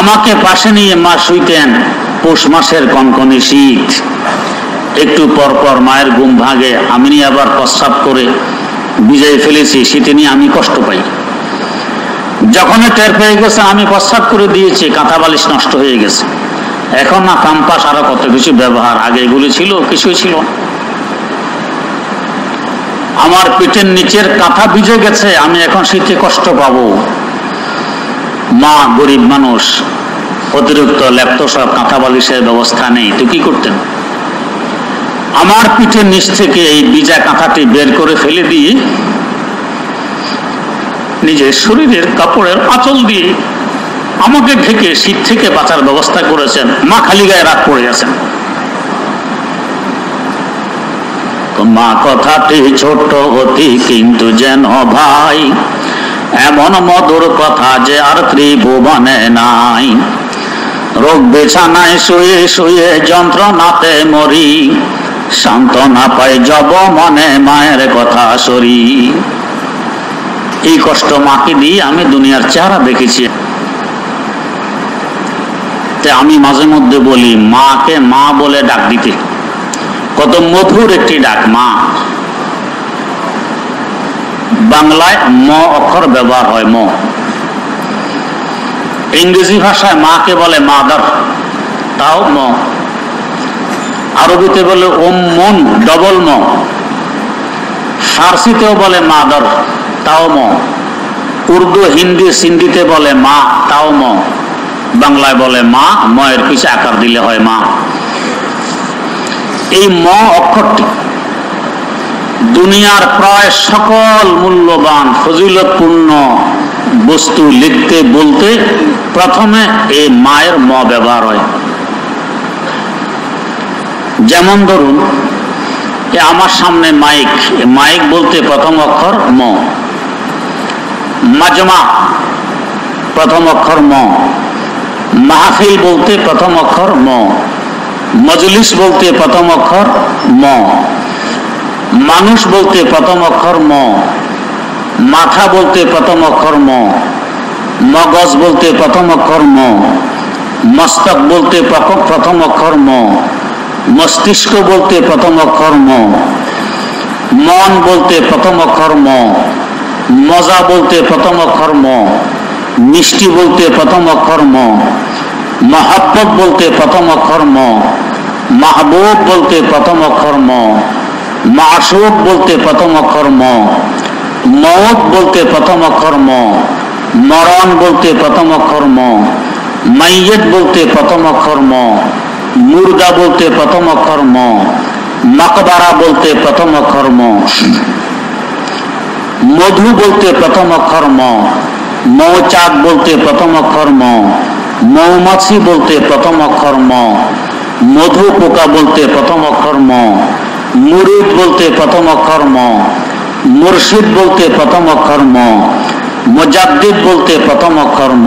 আমাকে পাশে নিয়ে মা শুইতেন। পৌষ মাসের কনকনে শীত, একটু পরপর মায়ের ঘুম ভাঙে। আমি আবার প্রস্রাব করে বিজয় ফেলেছি, শীতে নিয়ে আমি কষ্ট পাই। যখনই টের পেয়ে গেছে আমি প্রস্রাব করে দিয়েছি, কাঁথা বালিশ নষ্ট হয়ে গেছে। এখন না কাম্পাস আরো কত কিছু ব্যবহার, আগে এগুলি ছিল কিছুই ছিল। আমার পেটের নিচের কাঁথা ভিজে গেছে, আমি এখন শীতে কষ্ট পাবো। মা গরিব মানুষ, অতিরিক্ত ল্যাপটপ কাঁথা বালিশের ব্যবস্থা নেই, তো কি করতেন? আমার পিঠের নিচ থেকে এই ভিজা কাঁথাটি বের করে ফেলে দিয়ে নিজের শরীরের কাপড়ের আঁচল দিয়ে আমাকে ঢেকে শীত থেকে বাঁচার ব্যবস্থা করেছেন। মা খালি গায়ে রাত পড়ে গেছেন। মা কথাটি ছোট অতি, কিন্তু যেন ভাই এমন মধুর কথা যে আর ত্রিভুবনে নাই। রোগ বিছানায় শুয়ে শুয়ে যন্ত্রণাতে মরি, সান্ত্বনা পাই জব মনে মায়ের কথা সরি। এই কষ্ট মাকে দিয়ে আমি দুনিয়ার চেহারা দেখেছি। আমি মাঝে মধ্যে বলি মাকে মা বলে ডাক দিতে, কত মধুর একটি ডাক মা। বাংলায় ম অক্ষর ব্যবহার হয়, ম। ইংরেজি ভাষায় মাকে বলে মাদার, তাও ম। আরবিতে বলে ওম মন, ডবল ম। ফার্সিতেও বলে মাদার, তাও ম। উর্দু হিন্দি সিন্ধিতে বলে মা, তাও ম। বাংলায় বলে মা, ময়ের পিছে আকার দিলে হয় মা। এই ম অক্ষরটি দুনিয়ার প্রায় সকল মূল্যবান ফজিলতপূর্ণ বস্তু লিখতে বলতে প্রথমে এই মায়ের ম ব্যবহার হয়। যেমন ধরুন আমার সামনে মাইক, মাইক বলতে প্রথম অক্ষর ম। মাজমা প্রথম অক্ষর ম। মাহফিল বলতে প্রথম অক্ষর ম। মজলিস বলতে প্রথম অক্ষর ম। মানুষ বলতে প্রথম অক্ষর ম। মাথা বলতে প্রথম অক্ষর ম। মগজ বলতে প্রথম অক্ষর ম। মস্তক বলতে প্রথম অক্ষর ম। মস্তিষ্ক বলতে প্রথম অক্ষর ম। মন বলতে প্রথম অক্ষর ম। মজা বলতে প্রথম অক্ষর ম। মিষ্টি বলতে প্রথম অক্ষর ম। মহাব্বত বলতে প্রথম অক্ষর ম। মাহবুব বলতে প্রথম অক্ষর ম। মাসুক বলতে প্রথম অক্ষর ম। মওত বলতে প্রথম অক্ষর ম। মরণ বলতে প্রথম অক্ষর ম। মাইয়িত বলতে প্রথম অক্ষর ম। মুর্দা বলতে প্রথম অক্ষর ম। মকবারা বলতে প্রথম অক্ষর ম। মধু বলতে প্রথম অক্ষর ম। মৌচাক বলতে প্রথম অক্ষর ম। মৌমাছি বলতে প্রথম অক্ষর ম। মধু পোকা বলতে প্রথম অক্ষর ম। মুরিদ বলতে প্রথম অক্ষর ম। মুর্শিদ বলতে প্রথম অক্ষর ম। মুজাদ্দিদ বলতে প্রথম অক্ষর ম।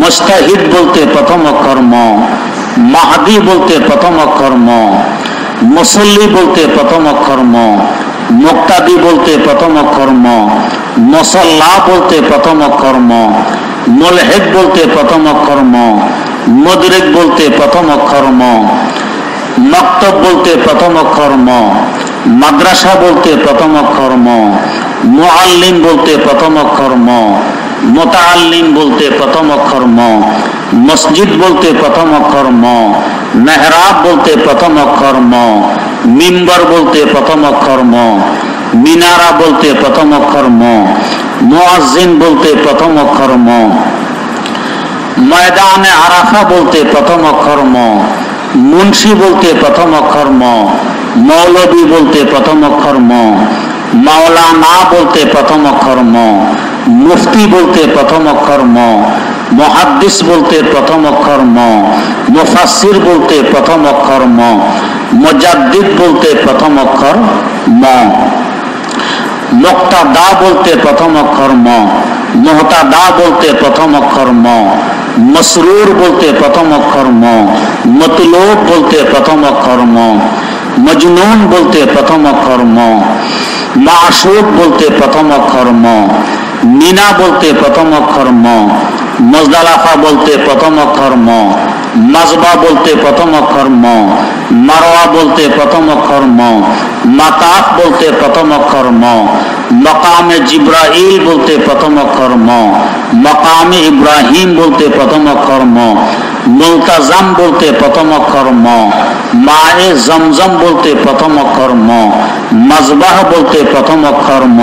মুস্তাহিদ বলতে প্রথম অক্ষর ম। মাহদি বলতে প্রথম অক্ষর ম। মুসল্লি বলতে প্রথম অক্ষর ম। মুক্তাদি বলতে প্রথম অক্ষর ম। মুসল্লা বলতে প্রথম অক্ষর ম। মুলহিদ বলতে প্রথম অক্ষর ম। মুদরিক বলতে প্রথম অক্ষর ম। মক্তব বলতে প্রথম অক্ষর ম। মাদ্রাসা বলতে প্রথম অক্ষর ম। মুআল্লিম বলতে প্রথম অক্ষর ম। মুতাআল্লিম বলতে প্রথম অক্ষর ম। মসজিদ বলতে প্রথম অক্ষর ম। মেহরাব বলতে প্রথম অক্ষর ম। মিম্বর বলতে প্রথম অক্ষর ম। মিনারা বলতে প্রথম অক্ষর ম। মুয়াজ্জিন বলতে প্রথম অক্ষর ম। ময়দানে আরাফা বলতে প্রথম অক্ষর ম। মুন্সি বলতে প্রথম অক্ষর ম। মৌলবী বলতে প্রথম অক্ষর ম। মাওলানা বলতে প্রথম অক্ষর ম। মুফতি বলতে প্রথম অক্ষর ম। মুহাদ্দিস বলতে প্রথম অক্ষর ম। মুফাসসির বলতে প্রথম অক্ষর ম। মুজাদ্দিদ বলতে প্রথম অক্ষর ম। মুক্তাদা বলতে প্রথম অক্ষর ম। মুহতাদা বলতে প্রথম অক্ষর ম। মসরুর বলতে প্রথম অক্ষর ম। মতলুব বলতে প্রথম অক্ষর ম। মজনুন বলতে প্রথম অক্ষর ম। মাশউক বলতে প্রথম অক্ষর ম। মিনা বলতে প্রথম অক্ষর ম। मुजदालिफा बोलते प्रथम अक्षर म, मजबा बोलते प्रथम अक्षर म, मरवा बोलते प्रथम अक्षर म, मताफ बोलते प्रथम अक्षर म, मकाम जिब्राइल बोलते प्रथम अक्षर म, मकाम इब्राहिम बोलते प्रथम अक्षर म, मुल्तजम बोलते प्रथम अक्षर म, माए जमजम बोलते प्रथम अक्षर म, मजबह बोलते प्रथम अक्षर म,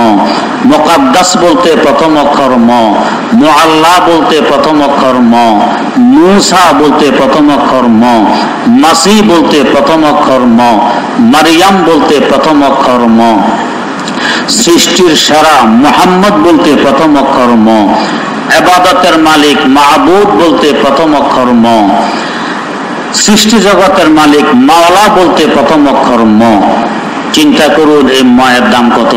मुकद्दस बोलते प्रथम अक्षर म, मुअल्ला बोलते प्रथम अक्षर म, मूसा बोलते प्रथम अक्षर म, मसीह बोलते प्रथम अक्षर म, मरियम बोलते प्रथम अक्षर म, सृष्टिर सारा मोहम्मद बोलते प्रथम अक्षर म, इबादतेर मालिक महबूब बोलते प्रथम अक्षर म, सृष्टि जगतेर मालिक मावला बोलते प्रथम अक्षर म। चिंता करुन এই মায়ের দাম কত।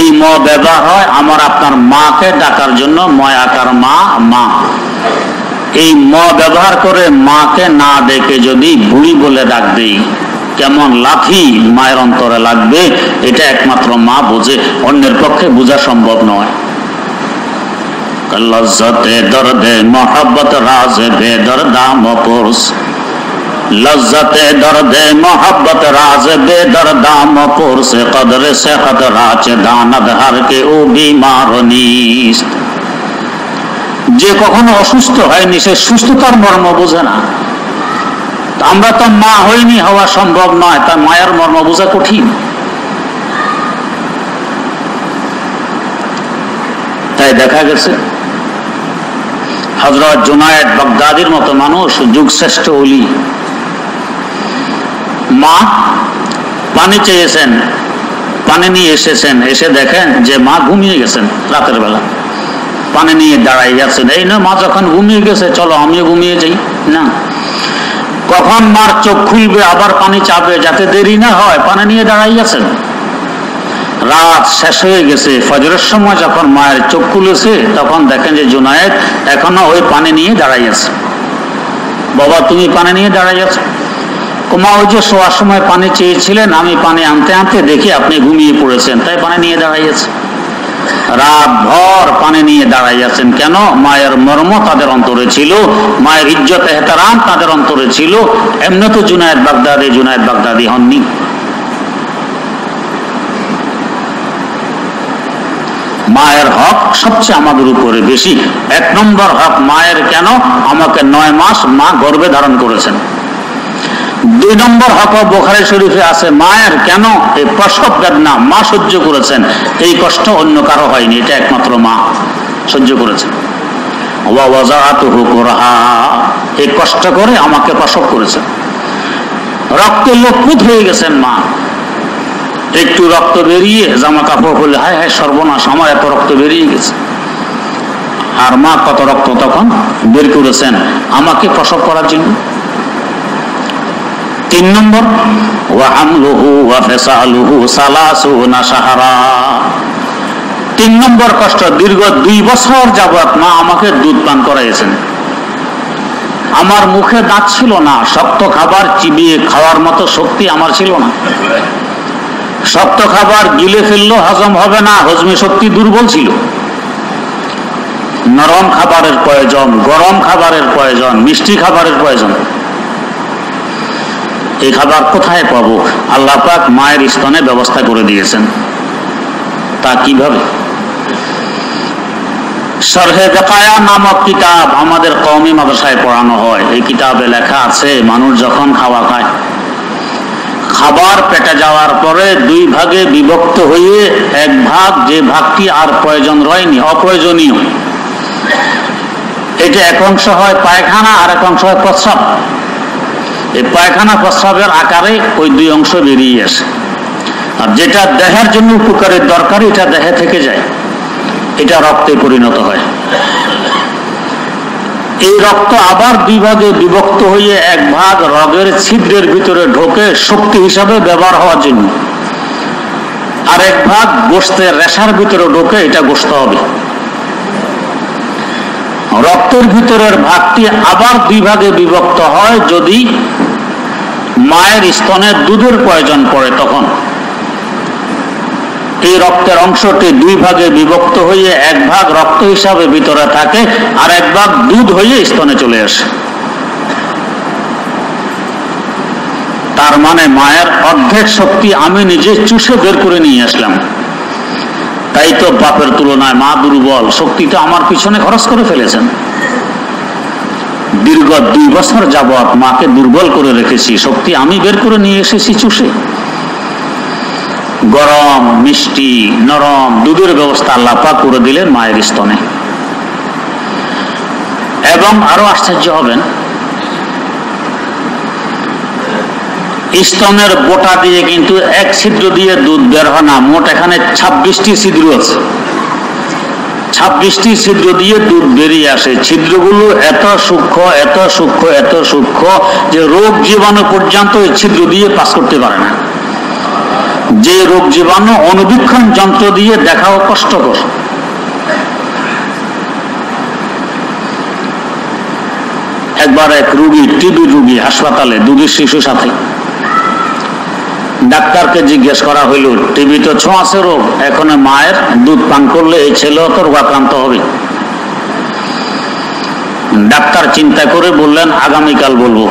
এই ম ব্যবহার হয় আমার আপনার মাকে ডাকার জন্য, ময় আকার মা মা। এই ম ব্যবহার করে মাকে না ডেকে যদি বুড়ি বলে ডাক দেই কেমন লাথি মায়ের অন্তরে লাগবে, এটা একমাত্র মা বোঝে, অন্যের পক্ষে বোঝা সম্ভব নয়। लज्जते दर्दे मोहब्बत राज बेदरदाम पुरुष, लज्जते दर्दे मोहब्बत राज बेदरदाम पुरुष, कदर से खदराच दानद हर के ओ बीमार नीस। যে কখনো অসুস্থ হয়নি সে সুস্থতার মর্ম বোঝে না। আমরা তো মা হইনি, হওয়া সম্ভব নয়, তার মায়ের মর্ম বোঝা কঠিন। তাই দেখা গেছে হযরত জুনায়েদ বাগদাদির মতো মানুষ, যুগ শ্রেষ্ঠ ওলি, মা পানি চেয়েছেন, পানি নিয়ে এসেছেন, এসে দেখেন যে মা ঘুমিয়ে গেছেন। রাতের বেলা পানি নিয়ে দাঁড়াই গেছেন, এই না মা যখন ঘুমিয়ে গেছে চলো আমিও ঘুমিয়ে যাই, না কখন মার চোখ খুলবে আবার পানি চাবে, যাতে দেরি না হয় পানি নিয়ে দাঁড়াই গেছেন। রাত শেষ হয়ে গেছে, ফজরের সময় যখন মায়ের চোখ খুলেছে তখন দেখেন যে জুনায়েদ এখনো ওই পানি নিয়ে দাঁড়ায় আছে। বাবা তুমি পানি নিয়ে দাঁড়ায় আছো, মা ওই যে শোয়ার সময় পানি চেয়েছিলেন, আমি পানি আনতে আনতে দেখি আপনি ঘুমিয়ে পড়েছেন, তাই পানি নিয়ে দাঁড়ায় আছে। রাত ভর পানি নিয়ে দাঁড়ায় আছেন কেন? মায়ের মর্ম তাদের অন্তরে ছিল, মায়ের ইজ্জত এহতারাম তাদের অন্তরে ছিল। এমনি তো জুনায়েদ বাগদাদি হননি। মায়ের হক সবচেয়ে আমাদের উপরে বেশি। এক নম্বর হক মায়ের। কেন? আমাকে 9 মাস মা গর্ভে ধারণ করেছেন। 2 নম্বর হক বুখারী শরীফে আছে মায়ের। কেন? এই প্রসব বেদনা মা সহ্য করেছেন, এই কষ্ট অন্য কারো হয়নি, এটা একমাত্র মা সহ্য করেছেন। ওয়া ওয়াজাআতুহু কুরহা, এই কষ্ট করে আমাকে প্রসব করেছেন। রক্তে লোপুত হয়ে গেছেন মা, একটু রক্ত বেরিয়ে জামা কাপড় খুলে হায় হায় সর্বনাশ, আমার এত রক্ত বেরিয়ে গেছে। আর মা কত রক্ত তখন বের করেছেন আমাকে প্রসব করার জন্য। 3 নম্বর ওয়া আমলুহু ওয়া ফিসালুহু 30 শাহরা, 3 নম্বর কষ্ট, দীর্ঘ 2 বছর যাবত মা আমাকে দুধ পান করাইয়েছেন। আমার মুখে দাঁত ছিল না, শক্ত খাবার চিবিয়ে খাওয়ার মতো শক্তি আমার ছিল না। শক্ত খাবার গিলে ফেললো হজম হবে না, হজমে শক্তি দুর্বল ছিল। নরম খাবারের প্রয়োজন, গরম খাবারের প্রয়োজন, মিষ্টি খাবারের প্রয়োজন। এই খাবার কোথায় পাবো? আল্লাহ পাক মায়ের স্তনে ব্যবস্থা করে দিয়েছেন। তা কিভাবে? শারহে বেকায়া নামক কিতাব আমাদের কওমি মাদ্রাসায় পড়ানো হয়। এই কিতাবে লেখা আছে মানুষ যখন খাওয়া খায়, খাবার পেটে যাওয়ার পরে 2 ভাগে বিভক্ত হয়ে 1 ভাগ যে ভাগটি আর প্রয়োজন রয়নি, অপ্রয়োজনীয়, এটা 1 অংশ হয় পায়খানা আর 1 অংশ হয় প্রস্রাব। এই পায়খানা প্রস্রাবের আকারে ওই 2 অংশ বেরিয়ে আসে, আর যেটা দেহের জন্য উপকারের দরকার এটা দেহে থেকে যায়, এটা রক্তে পরিণত হয়। এই রক্ত আবার 2 ভাগে বিভক্ত হয়ে 1 ভাগ রগের ছিদ্রের ভিতরে ঢোকে শক্তি হিসাবে ব্যবহার হওয়ার জন্য, আর 1 ভাগ গোশতের রেশার ভিতরে ঢোকে, এটা গোশত হবে। রক্তের ভিতরের ভাগটি আবার 2 ভাগে বিভক্ত হয় যদি মায়ের স্তনে দুধের প্রয়োজন পড়ে, তখন এই রক্তের অংশটি দুই ভাগে বিভক্ত হয়ে এক ভাগ রক্ত হিসাবে ভিতরে থাকে আর এক ভাগ দুধ হয়ে স্তনে চলে আসে। তার মানে মায়ের অর্ধেক শক্তি আমি নিজে চুষে বের করে নিয়ে আসলাম। তাই তো বাপের তুলনায় মা দুর্বল, শক্তিটা আমার পিছনে খরচ করে ফেলেছেন। দীর্ঘ 2 বছর যাবত মাকে দুর্বল করে রেখেছি, শক্তি আমি বের করে নিয়ে এসেছি চুষে। গরম মিষ্টি নরম দুধের ব্যবস্থা আল্লাহ পাক করে দিলেন মায়ের স্তনে। এবং আরো আশ্চর্য হবেন, স্তনের বোটা দিয়ে কিন্তু এক ছিদ্র দিয়ে দুধ বের হয় না, মোট এখানে 26টি ছিদ্র আছে। 26টি ছিদ্র দিয়ে দুধ বেরিয়ে আসে। ছিদ্রগুলো এত সূক্ষ্ম এত সূক্ষ্ম এত সূক্ষ্ম যে রোগ জীবাণু পর্যন্ত এই ছিদ্র দিয়ে পাস করতে পারে না। যে রোগ জীবাণু অনুবীক্ষণ যন্ত্র দিয়ে দেখাও কষ্টকর। একবার এক রোগী, টিবি রোগী, হাসপাতালে দুধের শিশু সাথে। ডাক্তারকে জিজ্ঞেস করা হইল, টিবি তো ছোঁয়াচে রোগ, এখন মায়ের দুধ পান করলে এই ছেলেও তো রোগাক্রান্ত হবে। ডাক্তার চিন্তা করে বললেন আগামীকাল বলবো।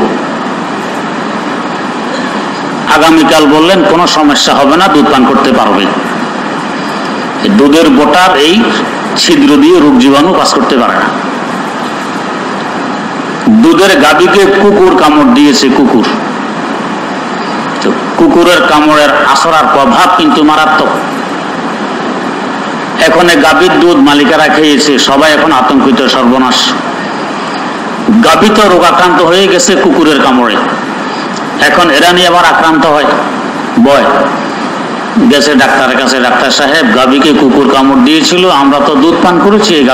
আগামীকাল বললেন, কোনো সমস্যা হবে না, দুধ পান করতে পারবে। দুধের বোটার এই ছিদ্র দিয়ে রোগ জীবাণু পাস করতে পারে না। দুধের গাভীকে কুকুর কামড় দিয়েছে, কুকুরের কামড়ের আছড়ার প্রভাব কিন্তু মারাত্মক। এখন গাভীর দুধ মালিকেরা খেয়েছে, সবাই এখন আতঙ্কিত, সর্বনাশ। গাভী তো রোগাক্রান্ত হয়ে গেছে কুকুরের কামড়ে, এখন এরা নিয়ে আবার আক্রান্ত হয় বয়। গেছে ডাক্তারের কাছে, ডাক্তার সাহেব গাভীকে কুকুর কামড় দিয়েছিল, আমরা তো দুধ পান করেছি, এই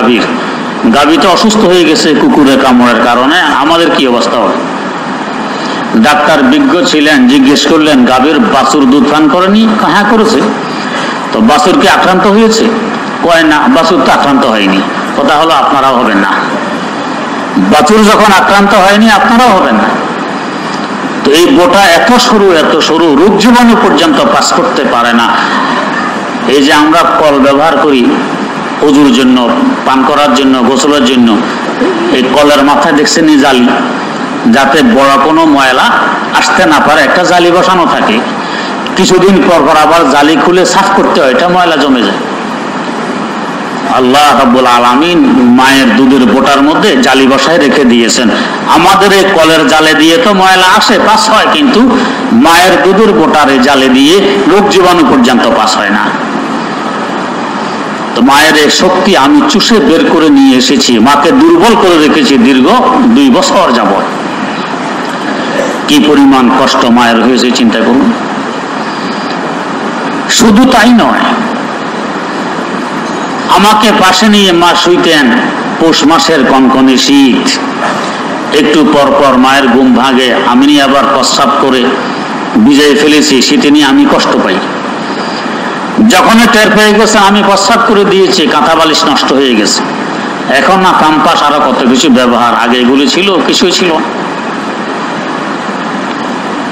গাভী তো অসুস্থ হয়ে গেছে কুকুরের কামড়ের কারণে, আমাদের কি অবস্থা হবে? ডাক্তার বিজ্ঞ ছিলেন, জিজ্ঞেস করলেন গাভীর বাছুর দুধ পান করেনি? হ্যাঁ করেছে। তো বাছুর কি আক্রান্ত হয়েছে? কয় না, বাছুর তো আক্রান্ত হয়নি। কথা হলো আপনারাও হবেন না। বাছুর যখন আক্রান্ত হয়নি আপনারাও হবেন না। তো এই বোটা এত সরু রোগ জীবাণু পর্যন্ত পাস করতে পারে না। এই যে আমরা কল ব্যবহার করি ওজুর জন্য, পান করার জন্য, গোসলের জন্য, এই কলের মাথায় দেখছেন এই জালি, যাতে বড় কোনো ময়লা আসতে না পারে একটা জালি বসানো থাকে। কিছুদিন পর পর আবার জালি খুলে সাফ করতে হয়, এটা ময়লা জমে যায়। আল্লাহ রাব্বুল আলামিন মায়ের দুধের বোটার মধ্যে জালি বসায় রেখে দিয়েছেন। আমাদের এই কলের জালে দিয়ে তো ময়লা আসে, পাস হয়, কিন্তু মায়ের দুধের বোটারে জালে দিয়ে রোগ জীবাণু পর্যন্ত পাস হয় না। তো মায়ের এই শক্তি আমি চুষে বের করে নিয়ে এসেছি, মাকে দুর্বল করে রেখেছি দীর্ঘ 2 বছর যাবত। কি পরিমাণ কষ্ট মায়ের হয়েছে চিন্তা করুন। শুধু তাই নয়, আমাকে পাশে নিয়ে মা শুইতেন। পৌষ মাসের কনকনে শীত, একটু পর পর মায়ের ঘুম ভাঙে, আমি নিয়ে আবার প্রস্রাব করে ভিজিয়ে ফেলেছি, শীতে নিয়ে আমি কষ্ট পাই। যখন টের পেয়ে গেছে আমি প্রস্রাব করে দিয়েছি, কাঁথা বালিশ নষ্ট হয়ে গেছে, এখন না কাম্পাস আরো কত কিছু ব্যবহার, আগে এগুলি ছিল কিছুই ছিল।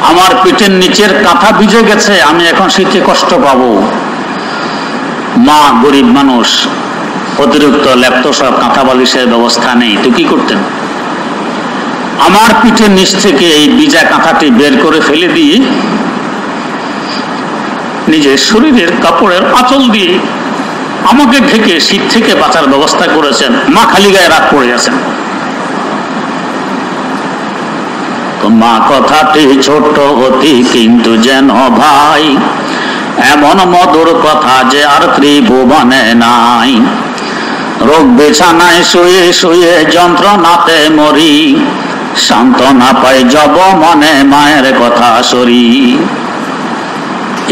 আমার পেটের নিচের কাঁথা ভিজে গেছে, আমি এখন শীতে কষ্ট পাবো। মা গরিব মানুষ, অতিরিক্ত ল্যাপটপ কাঁথা বালিশের ব্যবস্থা নেই, তো কি করতেন? আমার পিঠের নিচ থেকে এই ভিজা কাঁথাটি বের করে ফেলে দিয়ে নিজের শরীরের কাপড়ের আঁচল দিয়ে আমাকে ঢেকে শীত থেকে বাঁচার ব্যবস্থা করেছেন। মা খালি গায়ে রাত পড়ে আছেন। মা কথাটি ছোট্ট অতি, কিন্তু যেন ভাই এমন মধুর কথা যে আর ত্রিভুবনে নাই। রোগ বিছানায় শুয়ে শুয়ে যন্ত্রণাতে মরি, সান্ত্বনা পাই জব মনে মায়ের কথা সরি।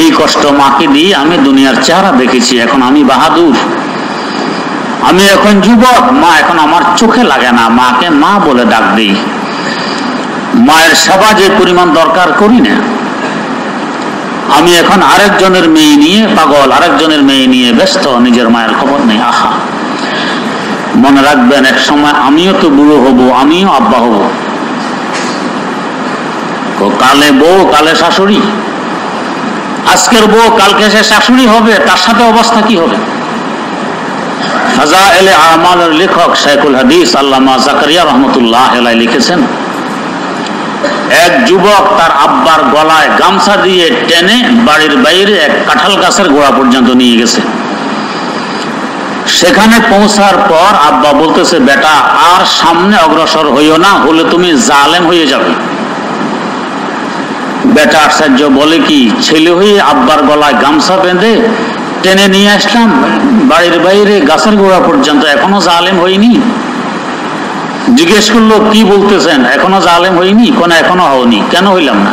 এই কষ্ট মাকে দিয়ে আমি দুনিয়ার চেহারা দেখেছি, এখন আমি বাহাদুর, আমি এখন যুবক, মা এখন আমার চোখে লাগে না, মাকে মা বলে ডাক দিই। মায়ের সেবা যে পরিমাণ দরকার করি না, আমি এখন আরেকজনের মেয়ে নিয়ে পাগল, আরেকজনের মেয়ে নিয়ে ব্যস্ত, নিজের মায়ের খবর নেই। আহা, মনে রাখবেন এক সময় আমিও তো বুড়ো হব, আমিও আব্বা হব। কালে বউ, কালে শাশুড়ি, আজকের বউ কালকে সে শাশুড়ি হবে, তার সাথে অবস্থা কি হবে? ফাজায়েলে আমালের লেখক শাইখুল হাদিস আল্লামা জাকারিয়া রহমতুল্লাহ আলাইহি লিখেছেন, এক যুবক তার আব্বার গলায় গামছা দিয়ে টেনে বাড়ির বাইরে এক কাঁঠাল গাছের গোড়া পর্যন্ত নিয়ে গেছে। সেখানে পৌঁছার পর আব্বা বলতেছে, বেটা আর সামনে অগ্রসর হইও না, হলে তুমি জালেম হয়ে যাবে। বেটা আশ্চর্য, বলে কি, ছেলে হয়ে আব্বার গলায় গামছা বেঁধে টেনে নিয়ে আসলাম বাড়ির বাইরে গাছের গোড়া পর্যন্ত, এখনো জালেম হইনি? জিজ্ঞেস করলো, কি বলতেছেন, এখনো জালেম হইনি? কোন এখনো হওনি? কেন হইলাম না?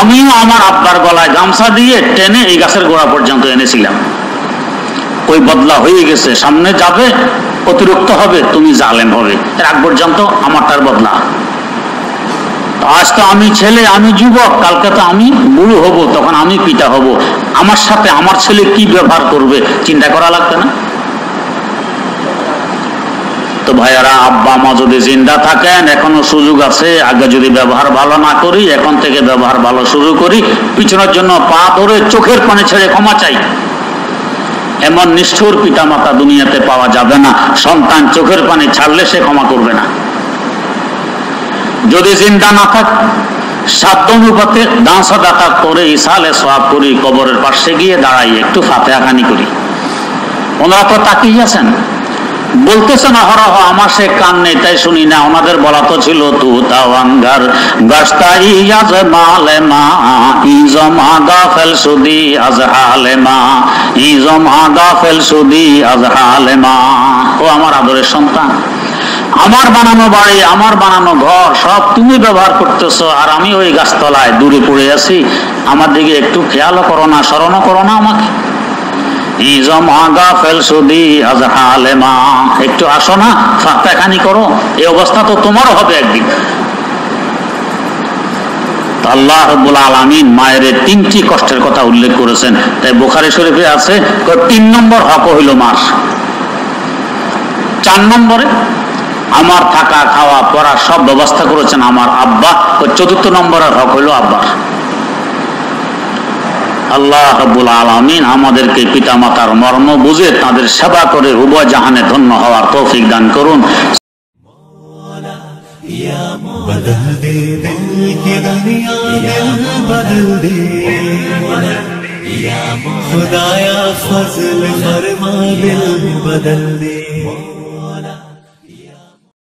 আমিও আমার আব্বার গলায় গামছা দিয়ে টেনে এই গাছের গোড়া পর্যন্ত এনেছিলাম, ওই বদলা হয়ে গেছে, সামনে যাবে অতিরিক্ত হবে, তুমি জালেম হবে, এর আগ পর্যন্ত আমার তার বদলা। আজ তো আমি ছেলে, আমি যুবক, কালকে তো আমি বুড়ো হব, তখন আমি পিতা হব, আমার সাথে আমার ছেলে কি ব্যবহার করবে চিন্তা করা লাগবে না? তো ভাইয়ারা, আব্বা মা যদি জিন্দা থাকেন এখনো সুযোগ আছে, আগে যদি ব্যবহার ভালো না করি, এখন থেকে ব্যবহার ভালো শুরু করি, পিছনের জন্য পা ধরে চোখের পানি ছেড়ে ক্ষমা চাই, এমন নিষ্ঠুর পিতামাতা দুনিয়াতে পাওয়া যাবে না। সন্তান চোখের পানি ছাড়লে সে ক্ষমা করবে না। যদি জিন্দা না থাকে সাধ্য অনুপাতে দান সদাকা করে ইসালে সওয়াব করি, কবরের পাশে গিয়ে দাঁড়াই, একটু ফাতিহা খানি করি। ওনারা তো তাকিয়ে আছেন, বলতেছে না হরহ আমার সে কান নেই তাই শুনি না, ওনাদের বলা তো ছিল তু তাওয়াঙ্গার গাস্তাই আজ মালে মা ইজম আদা ফেল সুদি আজ হালে মা ইজম আদা ফেল সুদি আজ হালে মা। ও আমার আদরের সন্তান, আমার বানানো বাড়ি, আমার বানানো ঘর সব তুমি ব্যবহার করতেছো, আর আমি ওই গাছতলায় দূরে পড়ে আছি, আমার দিকে একটু খেয়ালও করো না, স্মরণও করো না আমাকে। একটু আসো না, ফাঁকাখানি করো, এই অবস্থা তো তোমারও হবে একদিন। আল্লাহ রাব্বুল আলামিন মায়ের তিনটি কষ্টের কথা উল্লেখ করেছেন, তাই বুখারী শরীফে আছে 3 নম্বর হক হইল মার। 4 নম্বরে আমার থাকা খাওয়া পড়া সব ব্যবস্থা করেছেন আমার আব্বা। 4 নম্বরের হক হইল আব্বা। আল্লাহ রাব্বুল আলামিন আমাদেরকে পিতামাতার মর্ম বুঝে তাদের সেবা করে উভয় জাহানে ধন্য হওয়ার তৌফিক দান করুন। খুদায়া ফজল ফরমা দিল বদল দে।